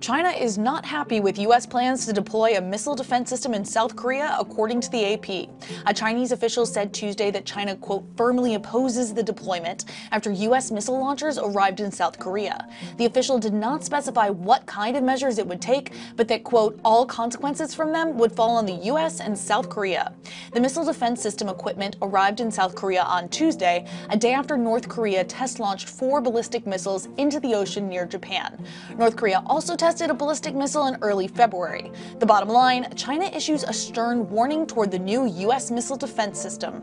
China is not happy with U.S. plans to deploy a missile defense system in South Korea, according to the AP. A Chinese official said Tuesday that China, quote, firmly opposes the deployment after U.S. missile launchers arrived in South Korea. The official did not specify what kind of measures it would take, but that, quote, all consequences from them would fall on the U.S. and South Korea. The missile defense system equipment arrived in South Korea on Tuesday, a day after North Korea test launched 4 ballistic missiles into the ocean near Japan. North Korea also tested a ballistic missile in early February. The bottom line, China issues a stern warning toward the new U.S. missile defense system.